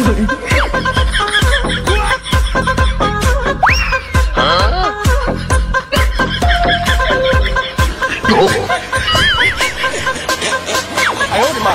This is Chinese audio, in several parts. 有人。啊！有！哎呦我的妈！ 哎呦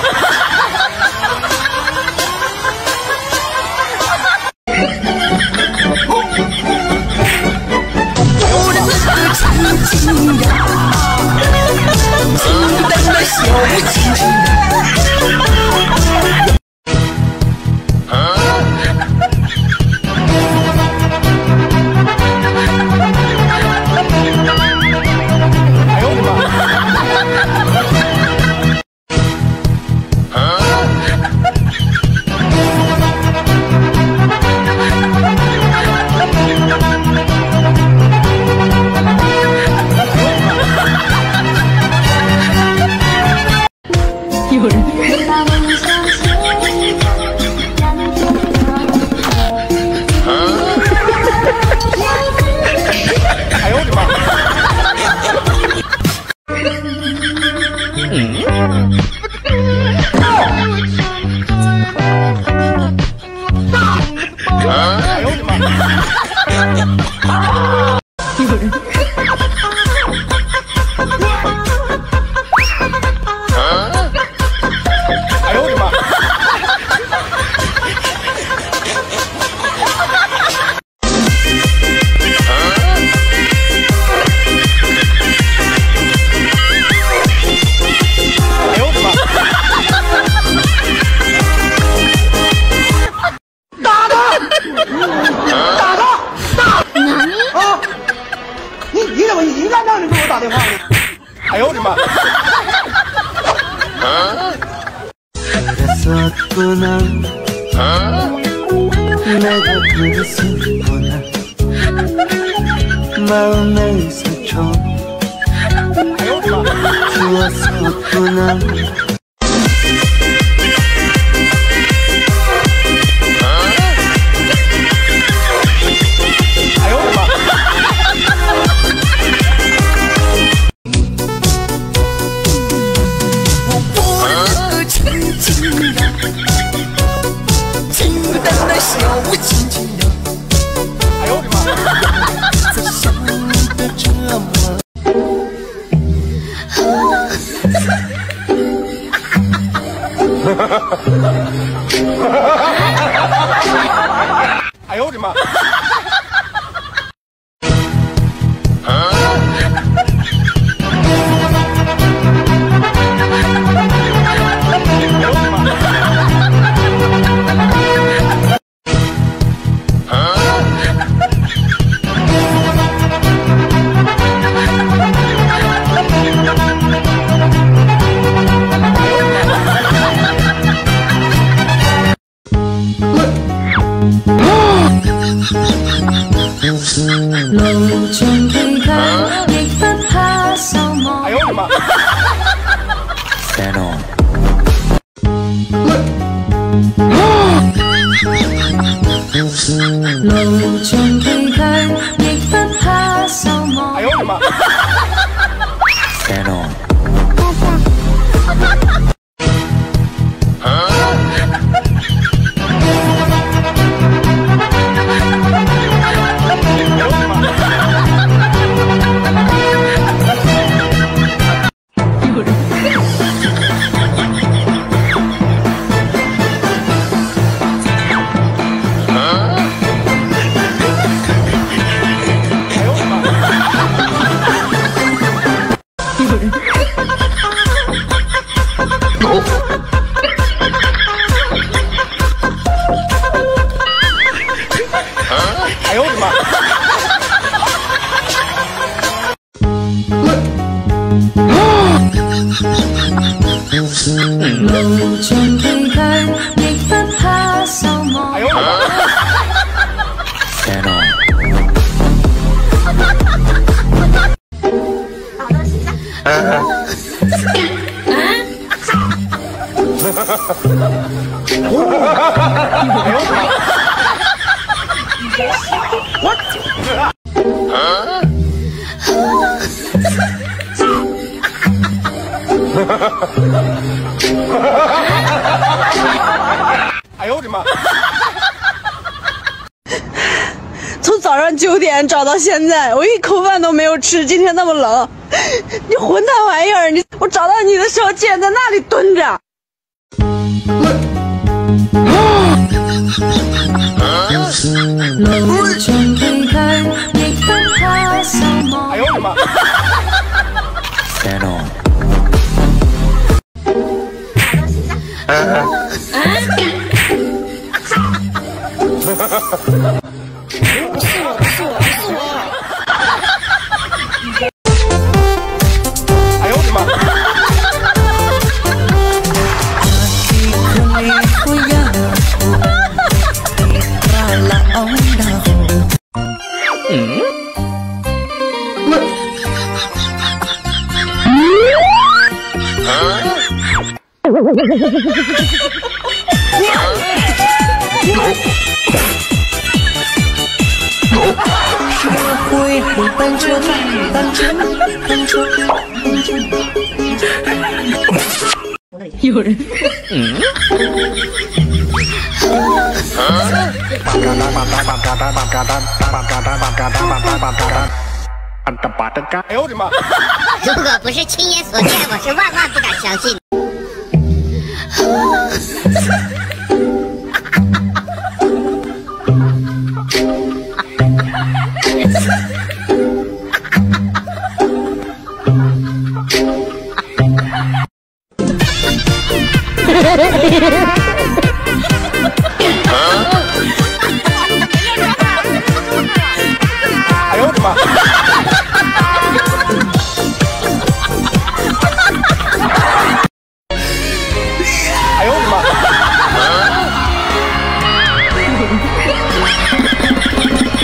我的妈！从早上9点找到现在，我一口饭都没有吃。今天那么冷，你混蛋玩意儿！我找到你的时候，竟然在那里蹲着。哎呦我的妈！不是我！哎呦我的妈！有人。哎呦我的妈！如果不是亲眼所见，我是万万不敢相信。 哎呦我的妈！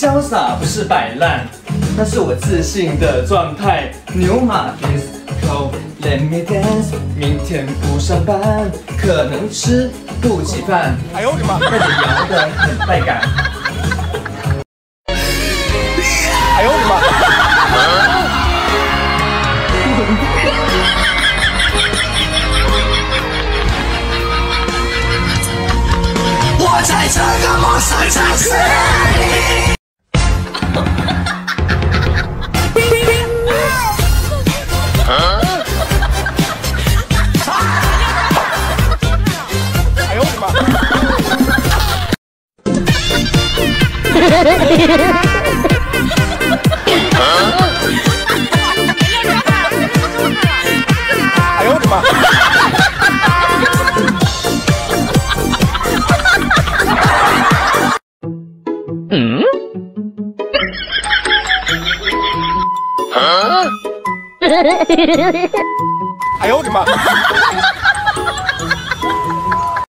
潇洒不是摆烂，那是我自信的状态。牛马 disco let me dance， 明天不上班，可能吃不起饭。哎呦我的妈！但你摇得很带感。哎呦我的妈！我在这个梦想城市里。哎呦我的妈！ 哎呦我的妈！